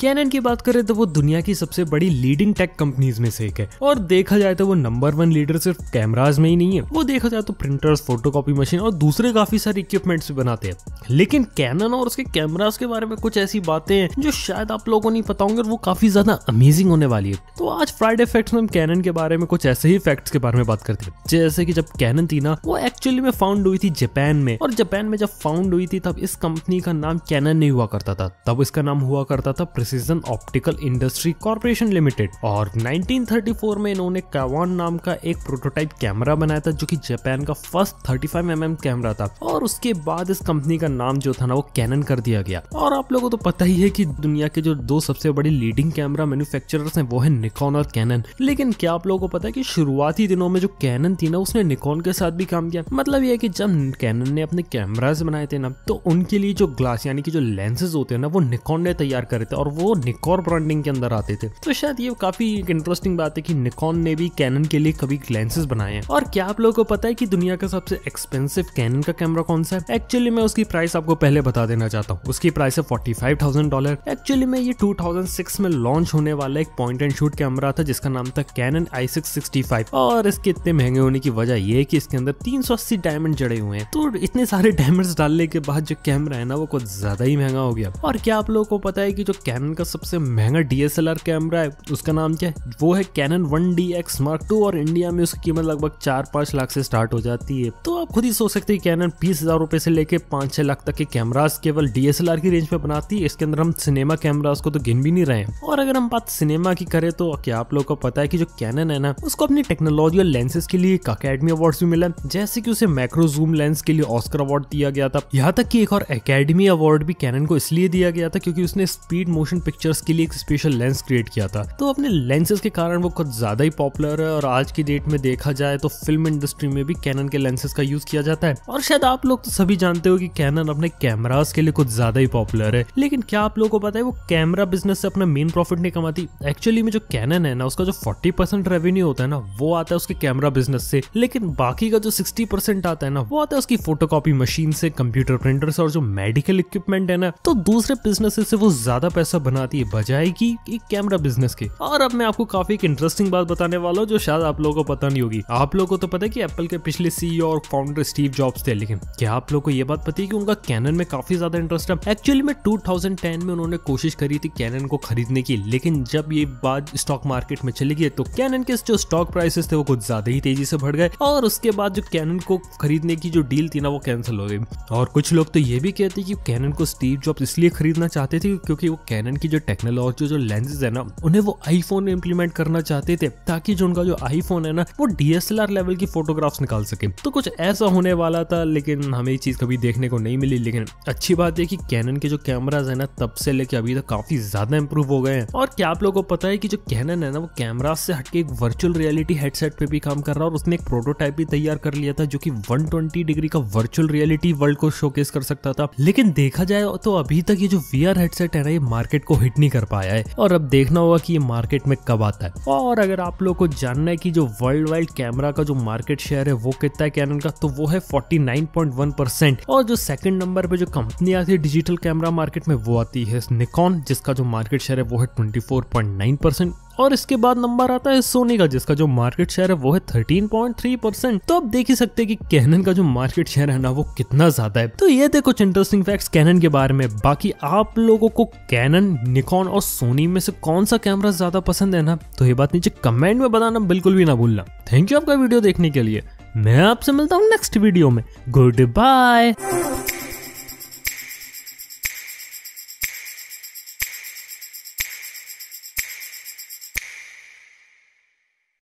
Cannon की बात करें तो वो दुनिया की सबसे बड़ी लीडिंग टेक कंपनीज में से एक है और देखा जाए तो वो नंबर 1 लीडर सिर्फ कैमराज में ही नहीं है, वो देखा जाए तो प्रिंटर्स, फोटोकॉपी मशीन और दूसरे काफी सारे इक्विपमेंट्स भी बनाते हैं। लेकिन कैनन और उसके कैमराज के बारे में कुछ ऐसी बातें हैं जो शायद आप लोगों को नहीं पता होंगे और वो काफी ज्यादा अमेजिंग होने वाली है। तो आज फ्राइडे फैक्ट्स में हम कैनन के बारे में कुछ ऐसे ही फैक्ट्स के बारे में बात करते हैं। जैसे कि जब कैनन थी ना, वो एक्चुअली में फाउंड हुई थी जापान में, और जापान में जब फाउंड हुई थी तब इस कंपनी का नाम कैनन नहीं हुआ करता था, तब इसका नाम हुआ करता था precision optical industry corporation limited. और 1934 में इन्होंने क्वानॉन नाम का एक प्रोटोटाइप कैमरा बनाया था जो कि जापान का फर्स्ट 35mm कैमरा था, और उसके बाद इस कंपनी का नाम जो था ना वो कैनन कर दिया गया। और आप लोगों को तो पता ही है कि दुनिया के जो दो सबसे बड़े लीडिंग कैमरा मैन्युफैक्चरर्स हैं वो है निकॉन और कैनन। लेकिन क्या आप लोगों को पता है कि शुरुआती दिनों में जो कैनन थी ना उसने निकॉन के साथ भी काम किया। मतलब ये है कि जब कैनन ने अपने कैमराज बनाए थे ना तो उनके लिए जो ग्लास यानी कि जो लेंसेज होते हैं ना वो निकॉन ने तैयार करे थे और वो निकॉन ब्रांडिंग के अंदर आते थे। तो शायद ये काफी इंटरेस्टिंग बात है कि निकॉन ने भी कैनन के लिए कभी लेंसेज बनाए हैं। और क्या आप लोगों को पता है कि दुनिया का सबसे एक्सपेंसिव कैनन का कैमरा कौन सा है? एक्चुअली मैं उसकी प्राइस आपको पहले बता देना चाहता हूँ, उसकी प्राइस है $45,000। एक्चुअली में ये 2006 में लॉन्च होने वाला एक पॉइंट एंड शूट कैमरा था जिसका नाम था कैनन i665। और इसके इतने महंगे होने की वजह ये है कि इसके अंदर 380 डायमंड जड़े हुए हैं। तो इतने सारे डायमंड डालने के बाद जो कैमरा है ना वो कुछ ज्यादा ही महंगा हो गया। और क्या आप लोगों को पता है कि जो कैनन का सबसे महंगा DSLR कैमरा है उसका नाम क्या है? वो है कैनन 1DX Mark II, और इंडिया में उसकी कीमत लगभग 4-5 लाख से स्टार्ट हो जाती है। तो आप खुद ही सोच सकते हैं कैनन 20,000 रुपए से लेके 5-6 लाख तक के कैमरास केवल DSLR की रेंज में बनाती है। इसके अंदर हम सिनेमा कैमरास को तो गिन भी नहीं रहे। और अगर हम बात सिनेमा की करें तो क्या आप लोगों को पता है कि जो कैनन है ना उसको अपनी टेक्नोलॉजी और लेंसेज के लिए अकेडमी अवार्ड भी मिला, जैसे की उसे मैक्रो जूम लेंस के लिए ऑस्कर अवार्ड दिया गया था। यहाँ तक की एक और अकेडमी अवार्ड भी कैनन को इसलिए दिया गया था क्योंकि उसने स्पीड मोशन पिक्चर्स के लिए एक स्पेशल लेंस क्रिएट किया था। तो अपने लेंसेज के कारण वो कुछ ज्यादा ही पॉपुलर है, और आज की डेट में देखा जाए तो फिल्म इंडस्ट्री में भी कैनन के लेंसेज का यूज किया जाता है। और शायद आप लोग तो सभी जानते हो कि कैनन अपने कैमरास के लिए कुछ ज्यादा ही पॉपुलर है। लेकिन क्या आप लोगों को पता है वो कैमरा बिजनेस से अपना मेन प्रॉफिट नहीं कमाती? एक्चुअली में जो कैनन है ना उसका जो 40% रेवेन्यू होता है ना वो आता है उसके कैमरा बिजनेस से, लेकिन बाकी का जो 60% आता है ना वो आता है उसकी फोटोकॉपी मशीन से, कंप्यूटर प्रिंटर्स और जो मेडिकल इक्विपमेंट है ना। तो दूसरे बिजनेस से वो ज्यादा पैसा बनाती है बजाय कि एक कैमरा बिजनेस के। और अब मैं आपको काफी एक इंटरेस्टिंग बात बताने वाला हूँ जो शायद आप लोगों को पता नहीं होगी। आप लोगों को तो पता है कि एप्पल के पिछले CEO और फाउंडर स्टीव जॉब्स थे, लेकिन क्या आप लोगों को ये बात पता है कि उनका कैनन में काफी ज्यादा इंटरेस्ट है? एक्चुअली में 2010 में उन्होंने कोशिश करी थी कैनन को खरीदने की, लेकिन जब ये बात स्टॉक मार्केट में चली गई तो कैनन के जो स्टॉक प्राइसेस थे वो कुछ ज्यादा ही तेजी से बढ़ गए, और उसके बाद जो कैनन को खरीदने की जो डील थी ना वो कैंसिल हो गई। और कुछ लोग तो ये भी कहते कि कैनन को स्टीव जॉब्स इसलिए खरीदना चाहते थे क्योंकि वो कैनन की जो टेक्नोलॉजी जो लेंसेज है ना उन्हें वो आईफोन में इंप्लीमेंट करना चाहते थे, ताकि जो उनका जो आईफोन है ना वो DSLR लेवल की फोटोग्राफ्स निकाल सके। तो कुछ ऐसा होने वाला था लेकिन हमें ये चीज कभी देखने को नहीं मिली। लेकिन अच्छी बात है कि कैनन के जो कैमराज है ना तब से लेके अभी तक काफी ज्यादा इंप्रूव हो गए हैं। और क्या आप लोगों को पता है कि जो कैनन है ना वो कैमराज से हटके एक वर्चुअल रियलिटी हेडसेट पे भी काम कर रहा है, और उसने एक प्रोटोटाइप भी तैयार कर लिया था जो की 120 डिग्री का वर्चुअल रियलिटी वर्ल्ड को शोकेस कर सकता था। लेकिन देखा जाए तो अभी तक ये जो VR हेडसेट है ना ये मार्केट को हिट नहीं कर पाया है, और अब देखना होगा कि ये मार्केट में कब आता है। और अगर आप लोग को जानना है कि जो वर्ल्ड वाइड कैमरा का जो मार्केट शेयर है वो कितना है कैनन का, तो वो है 49.1%। और जो सेकंड नंबर पे जो कंपनी आती है डिजिटल कैमरा मार्केट में वो आती है निकॉन, जिसका जो मार्केट शेयर है वो है 24.9%। और इसके बाद नंबर आता है सोनी का, जिसका जो मार्केट शेयर है वो है 13.3%। तो आप देख ही सकते हैं कि कैनन का जो मार्केट शेयर है ना वो कितना ज्यादा है। तो ये थे कुछ इंटरेस्टिंग फैक्ट्स कैनन के बारे में। बाकी आप लोगों को कैनन, निकॉन और सोनी में से कौन सा कैमरा ज्यादा पसंद है ना, तो ये बात नीचे कमेंट में बताना बिल्कुल भी ना भूलना। थैंक यू आपका वीडियो देखने के लिए। मैं आपसे मिलता हूँ नेक्स्ट वीडियो में। Good bye.